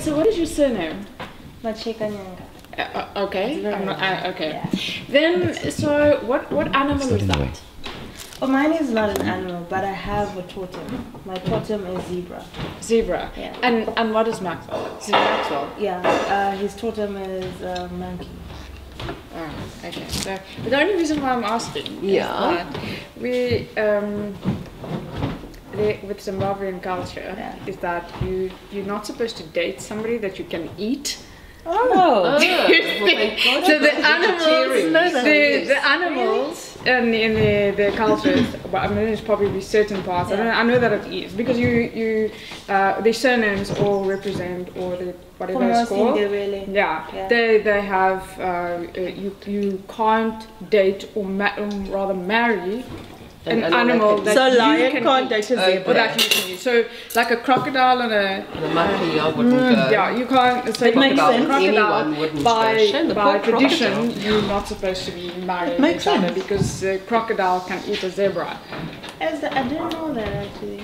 So what is your surname? Machekanyanga. Okay. I'm not, okay. Yeah. Then, so what animal is that? Oh, mine is not an animal, but I have a totem. My totem is zebra. Zebra. Yeah. And what is Maxwell? Is it Maxwell? Yeah. His totem is a monkey. Oh, okay. So the only reason why I'm asking is that we with Zimbabwean culture is that you're not supposed to date somebody that you can eat. Oh, so the animals in the cultures, but I mean it's probably certain parts. Yeah. I know that it is because you the surnames all represent or the whatever it's called. Really. Yeah. They have you can't date or rather marry an animal that so you can't date a zebra. That you can eat. So like a crocodile and a monkey, I wouldn't go. Yeah, you can't. So it makes sense. Crocodile, by tradition, you're not supposed to be married to each other because a crocodile can eat a zebra. I didn't know that actually.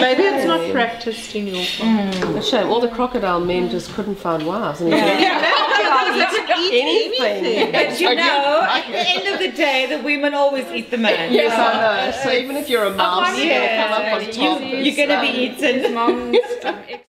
Maybe it's not practiced in your family. It's a shame. All the crocodile men just couldn't find wives. Eat anything. But you know, at the end of the day, the women always eat the man. Yes, I know. So even if you're a mouse, you're going to be eaten.